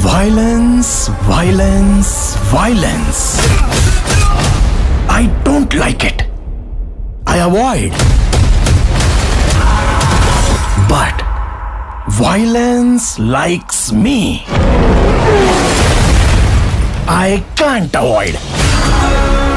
Violence, violence, violence. I don't like it. I avoid. But violence likes me. I can't avoid.